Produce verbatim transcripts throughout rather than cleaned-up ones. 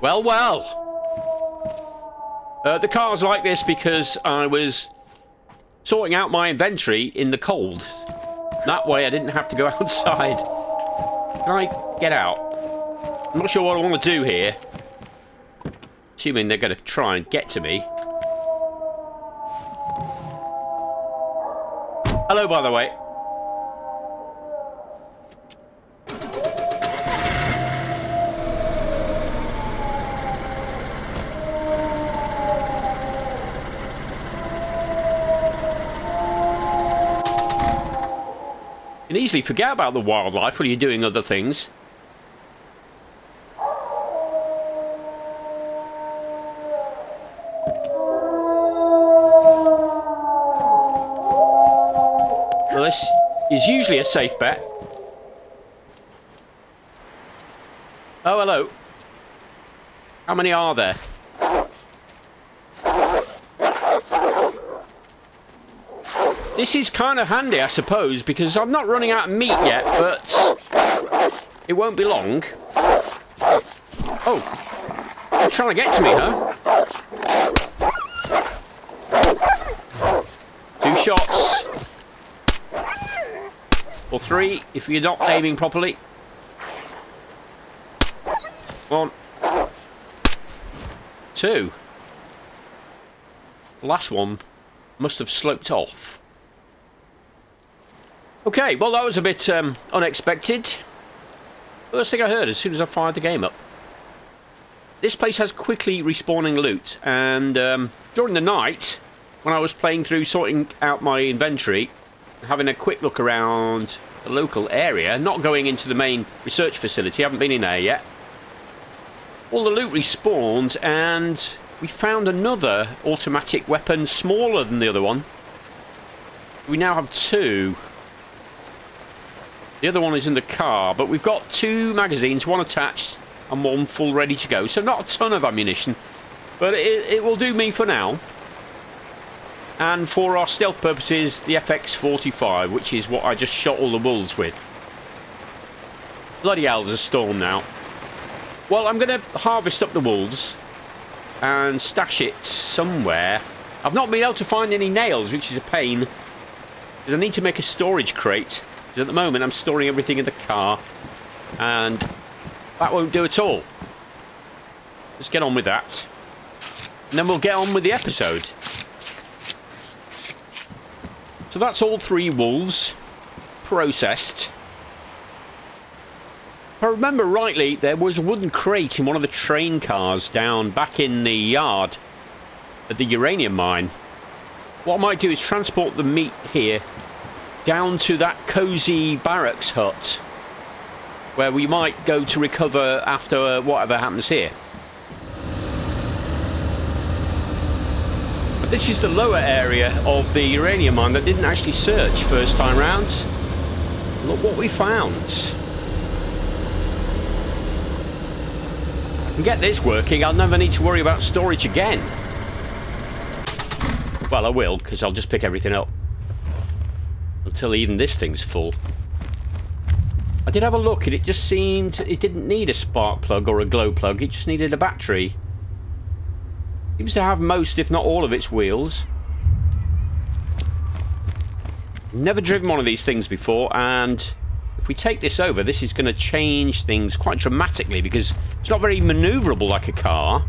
Well, well. Uh, the car's like this because I was sorting out my inventory in the cold. That way I didn't have to go outside. Can I get out? I'm not sure what I want to do here. Assuming they're going to try and get to me. Hello, by the way. You can easily forget about the wildlife while you're doing other things. Well, this is usually a safe bet. Oh, hello. How many are there? This is kind of handy, I suppose, because I'm not running out of meat yet, but it won't be long. Oh, you're trying to get to me, huh? Two shots. Or three, if you're not aiming properly. One. Two. The last one must have sloped off. Okay, well that was a bit um, unexpected. First thing I heard as soon as I fired the game up. This place has quickly respawning loot, and um, during the night, when I was playing through sorting out my inventory, having a quick look around the local area, not going into the main research facility, I haven't been in there yet. All the loot respawned, and we found another automatic weapon smaller than the other one. We now have two. The other one is in the car, but we've got two magazines, one attached and one full ready to go. So not a ton of ammunition, but it, it will do me for now. And for our stealth purposes, the F X forty-five, which is what I just shot all the wolves with. Bloody hell, there's a storm now. Well, I'm going to harvest up the wolves and stash it somewhere. I've not been able to find any nails, which is a pain, because I need to make a storage crate. At the moment I'm storing everything in the car, and that won't do at all. Let's get on with that, and then we'll get on with the episode. So that's all three wolves processed. If I remember rightly, there was a wooden crate in one of the train cars down back in the yard at the uranium mine. What I might do is transport the meat here down to that cozy barracks hut where we might go to recover after whatever happens here. But this is the lower area of the uranium mine that didn't actually search first time round. Look what we found. I can get this working. I'll never need to worry about storage again. Well, I will, because I'll just pick everything up. Until even this thing's full. I did have a look and it just seemed it didn't need a spark plug or a glow plug, it just needed a battery. It seems to have most, if not all, of its wheels. Never driven one of these things before, and if we take this over, this is going to change things quite dramatically because it's not very maneuverable like a car.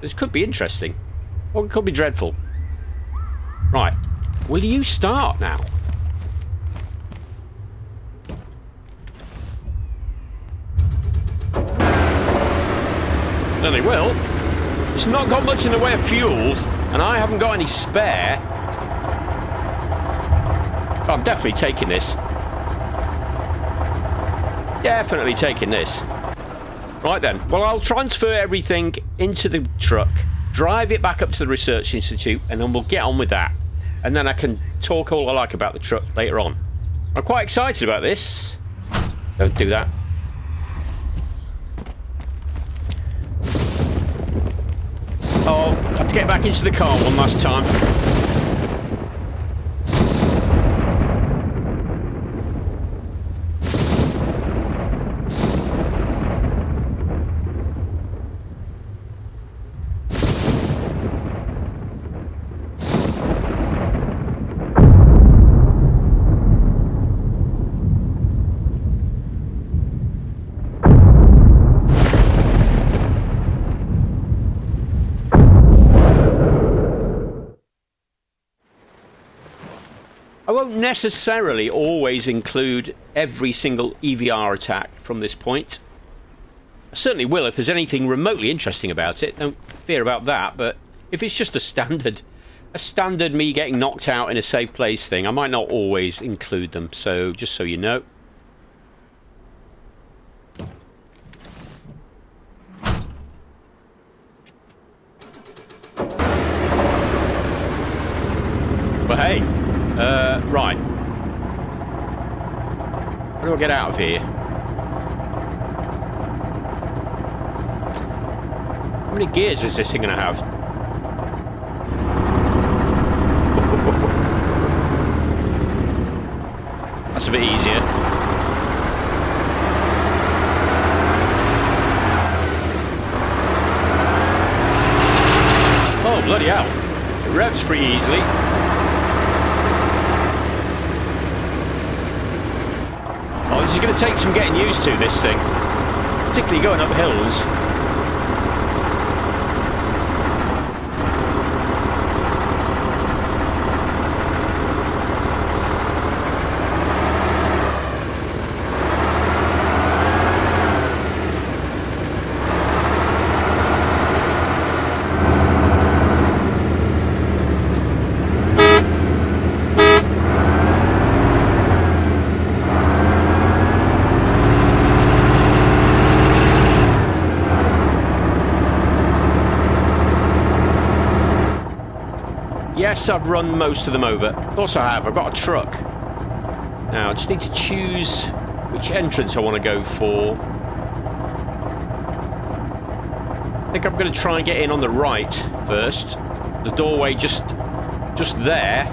This could be interesting, or it could be dreadful. Right, will you start now? No, they will. It's not got much in the way of fuel, and I haven't got any spare. Oh, I'm definitely taking this. Definitely taking this. Right then, well, I'll transfer everything into the truck, drive it back up to the Research Institute, and then we'll get on with that. And then I can talk all I like about the truck later on. I'm quite excited about this. Don't do that. Oh, I have to get back into the car one last time. won't necessarily always include every single E V R attack from this point. I certainly will if there's anything remotely interesting about it. Don't fear about that. But if it's just a standard, a standard me getting knocked out in a safe place thing, I might not always include them. So just so you know. But hey, uh, right. How do I get out of here? How many gears is this thing gonna have? That's a bit easier. Oh, bloody hell. It revs pretty easily. Oh, this is going to take some getting used to, this thing. Particularly going up hills. Yes, I've run most of them over. Of course I have. I've got a truck. Now, I just need to choose which entrance I want to go for. I think I'm going to try and get in on the right first. The doorway just, just there.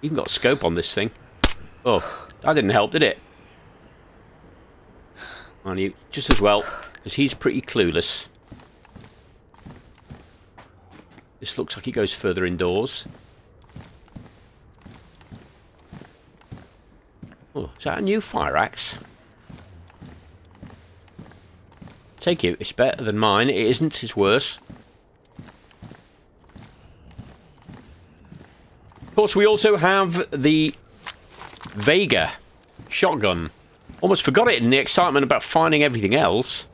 You've got scope on this thing. Oh, that didn't help, did it? On you, just as well, because he's pretty clueless. This looks like he goes further indoors. Oh, is that a new fire axe? Take it, it's better than mine. It isn't, it's worse. Of course, we also have the Vega shotgun. Almost forgot it in the excitement about finding everything else.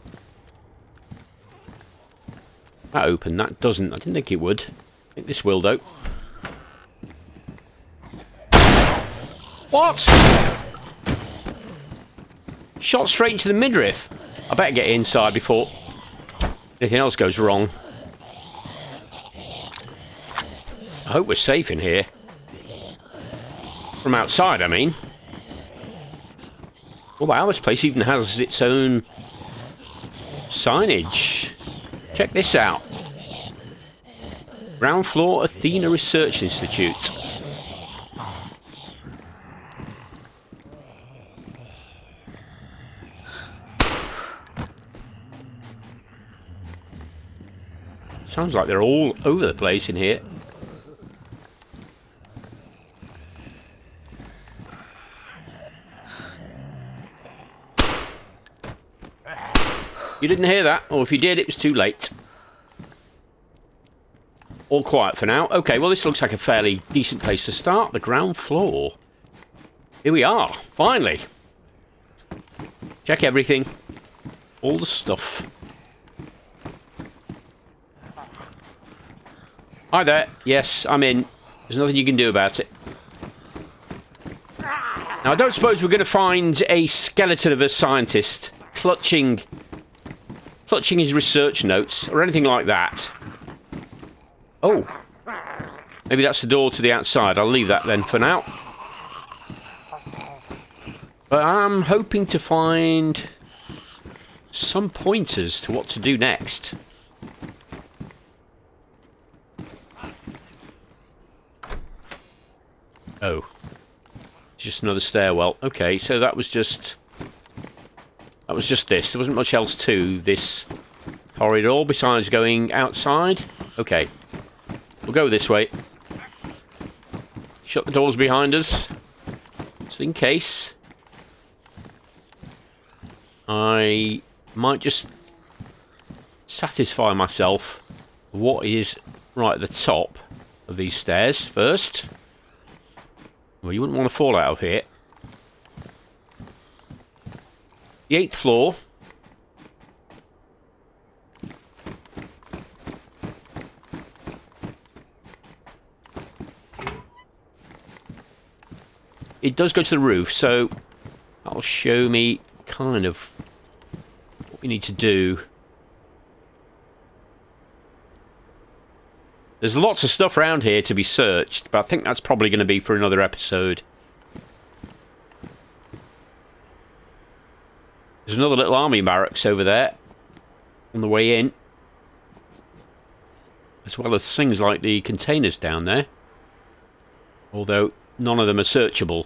That opened, that doesn't. I didn't think it would. I think this will, though. What? Shot straight into the midriff. I better get inside before anything else goes wrong. I hope we're safe in here. From outside, I mean. Oh wow, this place even has its own signage. Check this out. Ground floor, Athena Research Institute. Sounds like they're all over the place in here. You didn't hear that, or if you did, it was too late. All quiet for now. Okay, well, this looks like a fairly decent place to start. The ground floor. Here we are, finally. Check everything. All the stuff. Hi there. Yes, I'm in. There's nothing you can do about it. Now, I don't suppose we're going to find a skeleton of a scientist clutching... clutching his research notes, or anything like that. Oh. Maybe that's the door to the outside. I'll leave that then for now. But I'm hoping to find some pointers to what to do next. Oh. just another stairwell. Okay, so that was just that was just this. There wasn't much else to this corridor besides going outside. Okay, we'll go this way. Shut the doors behind us, just in case. I might just satisfy myself of what is right at the top of these stairs first. Well, you wouldn't want to fall out of here. The eighth floor. It does go to the roof, so that'll show me kind of what we need to do. There's lots of stuff around here to be searched, but I think that's probably going to be for another episode. There's another little army barracks over there on the way in, as well as things like the containers down there, although none of them are searchable.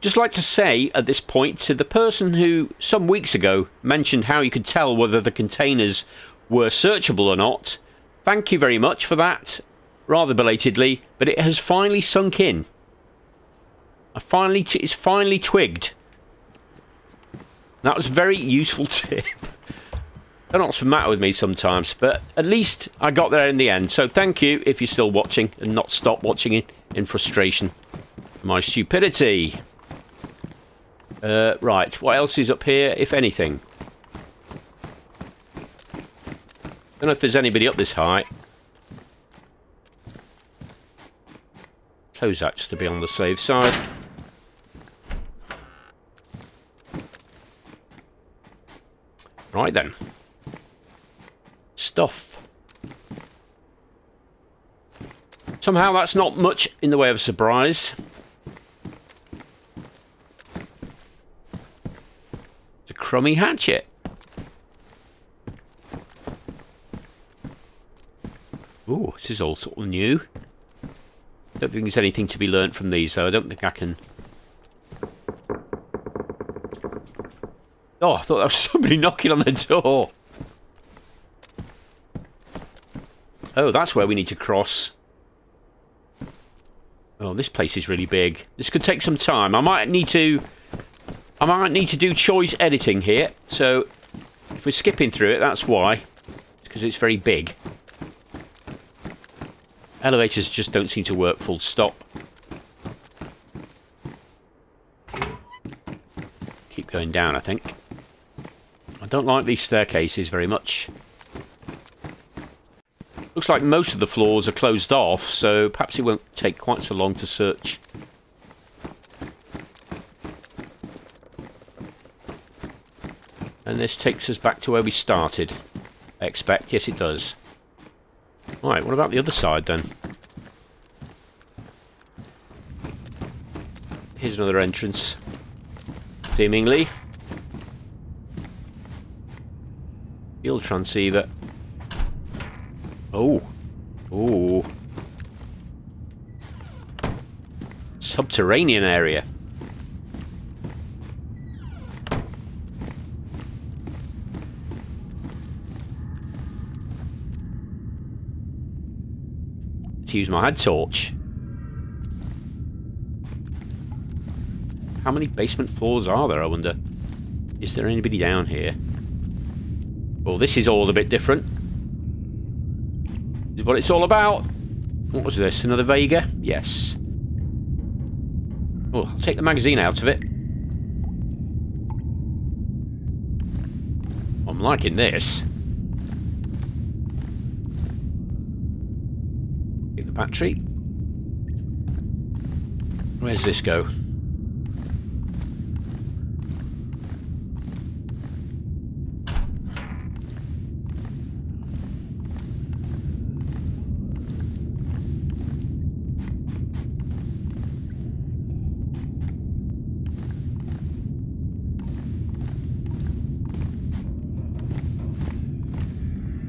Just like to say at this point to the person who some weeks ago mentioned how you could tell whether the containers were searchable or not, thank you very much for that, rather belatedly, but it has finally sunk in. I finally t it's finally twigged. That was a very useful tip. Don't know what's the matter with me sometimes, but at least I got there in the end, so thank you if you're still watching and not stop watching it in frustration. My stupidity. Uh, right, what else is up here, if anything? Don't know if there's anybody up this height. Close that just to be on the safe side. Right then. Stuff. Somehow that's not much in the way of a surprise. Crummy hatchet. Ooh, this is all sort of new. Don't think there's anything to be learnt from these, though. I don't think I can... Oh, I thought that was somebody knocking on the door. Oh, that's where we need to cross. Oh, this place is really big. This could take some time. I might need to... I might need to do choice editing here, so if we're skipping through it, that's why. Because it's, it's very big. Elevators just don't seem to work, full stop. Keep going down, I think. I don't like these staircases very much. Looks like most of the floors are closed off, so perhaps it won't take quite so long to search. And this takes us back to where we started, I expect. Yes, it does. Right, what about the other side, then? Here's another entrance, seemingly. Fuel transceiver. Oh. Oh. Subterranean area. Use my head torch. How many basement floors are there, I wonder? Is there anybody down here? Well, this is all a bit different. This is what it's all about. What was this? Another Vega? Yes. Oh, I'll take the magazine out of it. I'm liking this. Battery. Where's this go?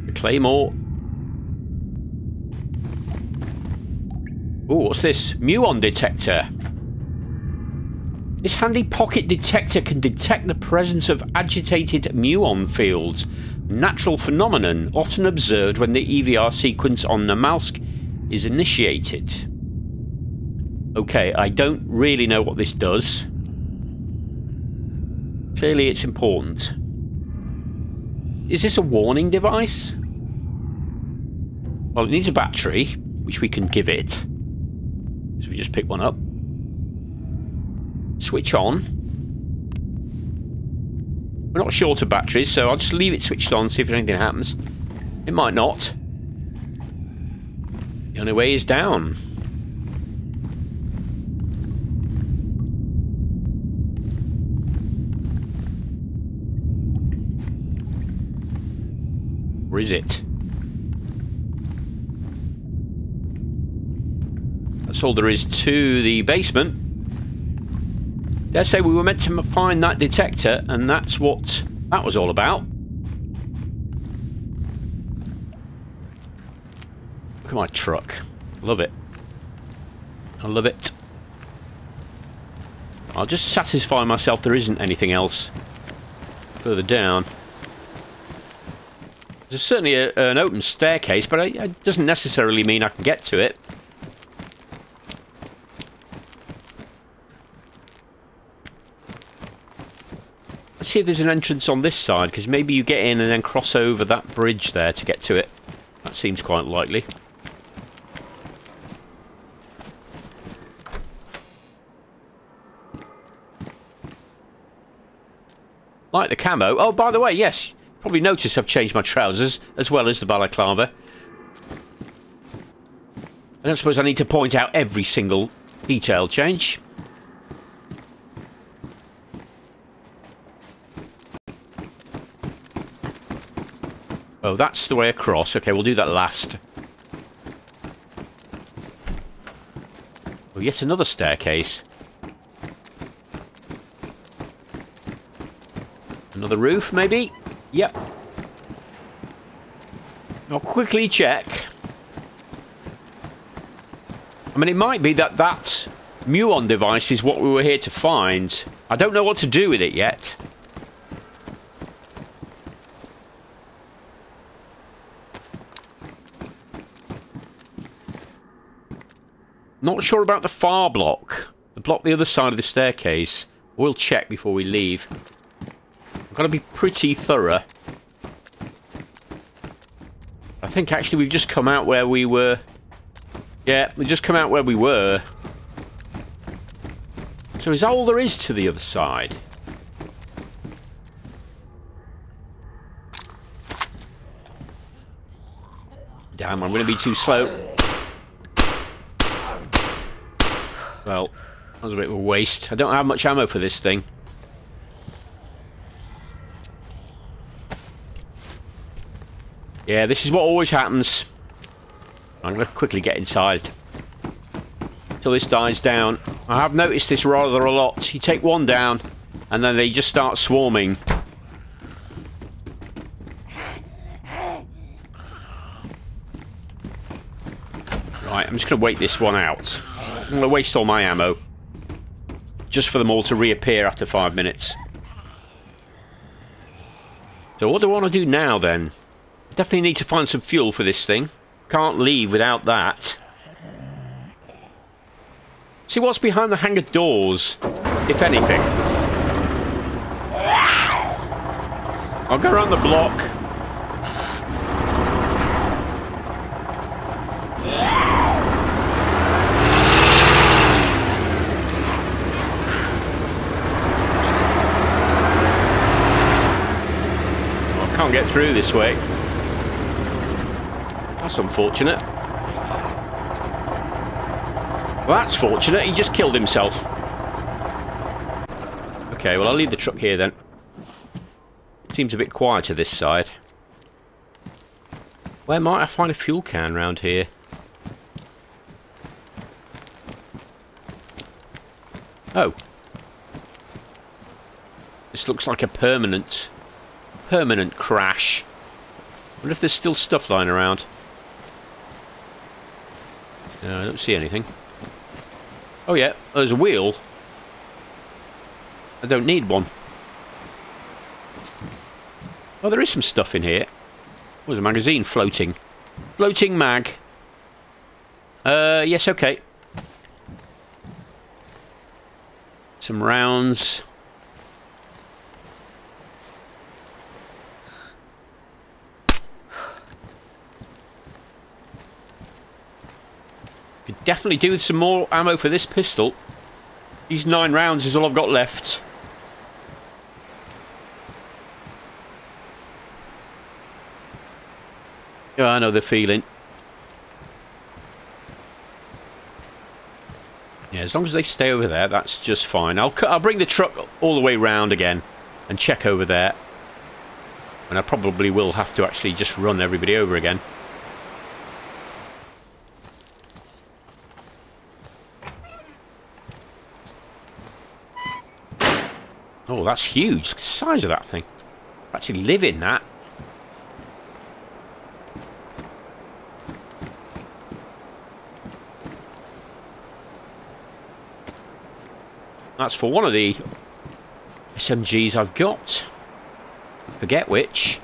The Claymore. Oh, what's this? Muon detector. This handy pocket detector can detect the presence of agitated muon fields, a natural phenomenon often observed when the E V R sequence on Namalsk is initiated. Okay, I don't really know what this does. Clearly it's important. Is this a warning device? Well, it needs a battery, which we can give it. So we just pick one up. Switch on. We're not short of batteries, so I'll just leave it switched on, see if anything happens. It might not. The only way is down. Or is it? That's all there is to the basement. Dare say we were meant to find that detector, and that's what that was all about. Look at my truck. Love it. I love it. I'll just satisfy myself there isn't anything else further down. There's certainly a, an open staircase, but it, it doesn't necessarily mean I can get to it. Let's see if there's an entrance on this side, because maybe you get in and then cross over that bridge there to get to it. That seems quite likely. Like the camo. Oh, by the way, yes. Probably noticed I've changed my trousers, as well as the balaclava. I don't suppose I need to point out every single detail change. Oh, that's the way across. Okay, we'll do that last. Oh, yet another staircase. Another roof, maybe? Yep. I'll quickly check. I mean, it might be that that muon device is what we were here to find. I don't know what to do with it yet. Not sure about the far block. The block the other side of the staircase. We'll check before we leave. I've got to be pretty thorough. I think actually we've just come out where we were. Yeah, we've just come out where we were. So is that all there is to the other side? Damn, I'm going to be too slow. Well, that was a bit of a waste. I don't have much ammo for this thing. Yeah, this is what always happens. I'm going to quickly get inside. Till this dies down. I have noticed this rather a lot. You take one down, and then they just start swarming. Right, I'm just going to wait this one out. I'm going to waste all my ammo. Just for them all to reappear after five minutes. So what do I want to do now, then? Definitely need to find some fuel for this thing. Can't leave without that. See what's behind the hangar doors, if anything. I'll go around the block. Oh, I can't get through this way. That's unfortunate. Well, that's fortunate. He just killed himself. Okay, well, I'll leave the truck here then. Seems a bit quieter this side. Where might I find a fuel can round here? Oh. This looks like a permanent, permanent crash. I wonder if there's still stuff lying around. No, I don't see anything. Oh yeah, there's a wheel. I don't need one. Oh, there is some stuff in here. Oh, there's a magazine floating. Floating mag. Uh, yes, okay. Some rounds. Could definitely do with some more ammo for this pistol. These nine rounds is all I've got left. Yeah, I know the feeling. Yeah, as long as they stay over there, that's just fine. I'll I'll bring the truck all the way round again and check over there. And I probably will have to actually just run everybody over again. Oh, that's huge. Look at the size of that thing. I actually live in that. That's for one of the S M Gs I've got. Forget which.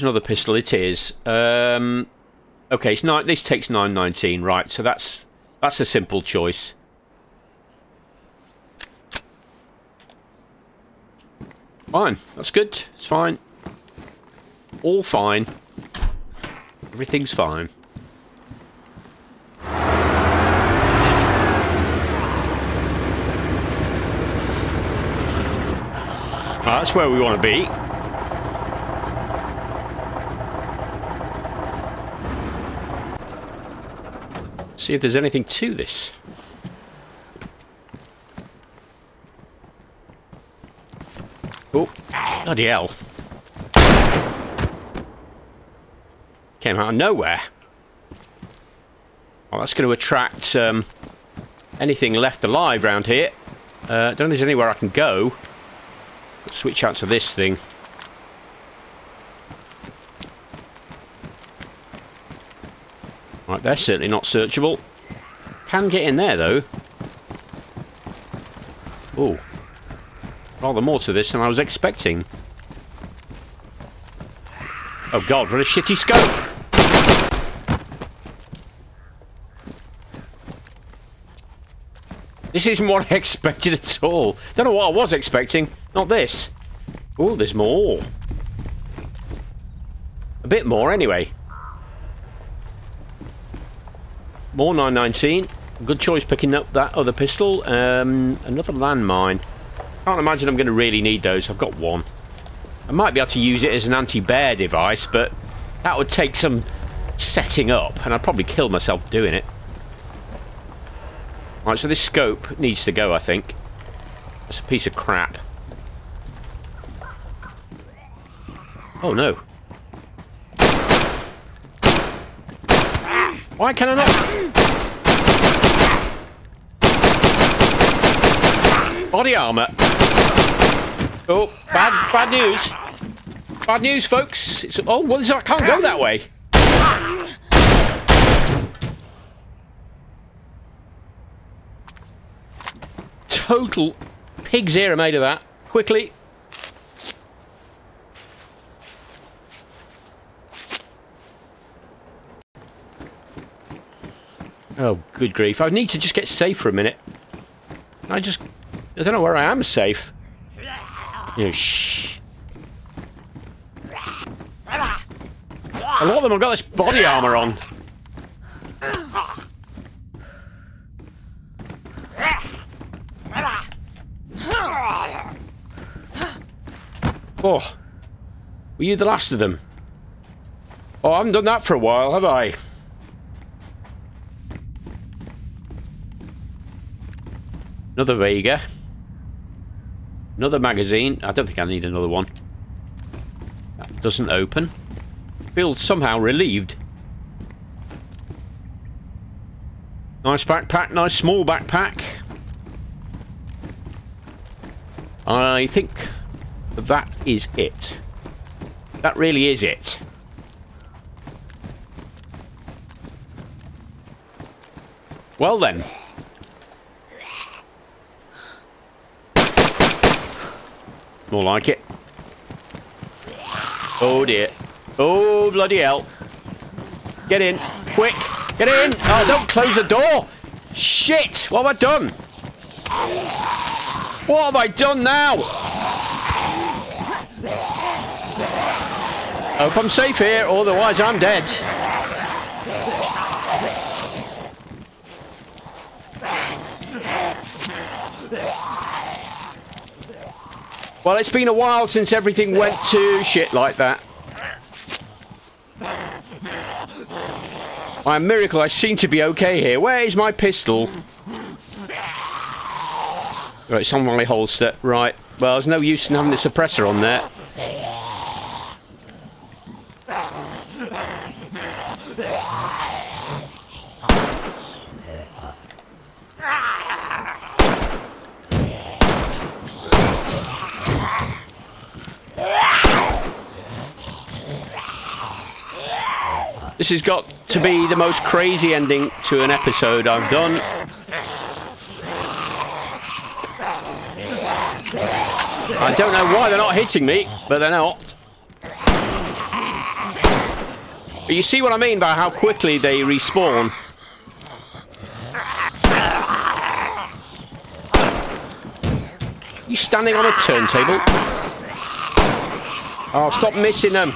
Another pistol it is. Um okay, it's nine, this takes nine nineteen, right, so that's that's a simple choice. Fine, that's good. It's fine. All fine. Everything's fine. Right, that's where we want to be. See if there's anything to this. Oh, bloody hell. Came out of nowhere. Well, that's going to attract um, anything left alive round here. I uh, don't think there's anywhere I can go. Let's switch out to this thing. They're certainly not searchable. Can get in there, though. Oh. Rather more to this than I was expecting. Oh, God, what a shitty scope! This isn't what I expected at all. Don't know what I was expecting. Not this. Oh, there's more. A bit more, anyway. More nine nineteen. Good choice picking up that other pistol. Um, another landmine. Can't imagine I'm going to really need those. I've got one. I might be able to use it as an anti-bear device, but that would take some setting up, and I'd probably kill myself doing it. Alright, so this scope needs to go, I think. That's a piece of crap. Oh, no. Why can I not? Body armour. Oh, bad, bad news. Bad news, folks. It's, oh, well, I can't go that way. Total pig's ear made of that. Quickly. Oh, good grief. I need to just get safe for a minute. I just... I don't know where I am safe. You shh. A lot of them have got this body armour on. Oh. Were you the last of them? Oh, I haven't done that for a while, have I? Another Vega. Another magazine. I don't think I need another one. That doesn't open. Feel somehow relieved. Nice backpack. Nice small backpack. I think that is it. That really is it. Well then. More like it. Oh dear. Oh bloody hell. Get in. Quick. Get in. Oh, don't close the door. Shit. What have I done? What have I done now? Hope I'm safe here, otherwise I'm dead. Well, it's been a while since everything went to shit like that. By a miracle, I seem to be okay here. Where is my pistol? Right, it's on my holster. Right. Well, there's no use in having the suppressor on there. This has got to be the most crazy ending to an episode I've done. I don't know why they're not hitting me, but they're not. But you see what I mean by how quickly they respawn. You standing on a turntable? Oh, stop missing them.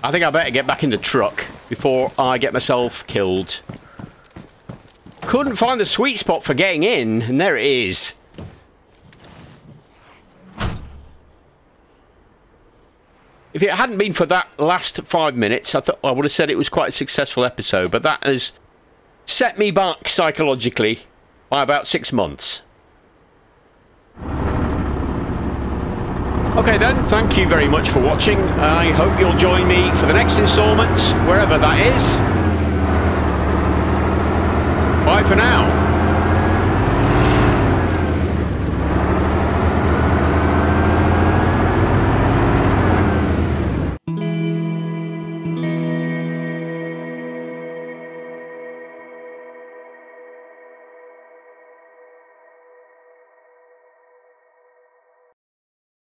I think I better get back in the truck before I get myself killed. Couldn't find the sweet spot for getting in, and there it is. If it hadn't been for that last five minutes, I thought I would have said it was quite a successful episode, but that has set me back psychologically by about six months. Okay then, thank you very much for watching. I hope you'll join me for the next instalment, wherever that is. Bye for now.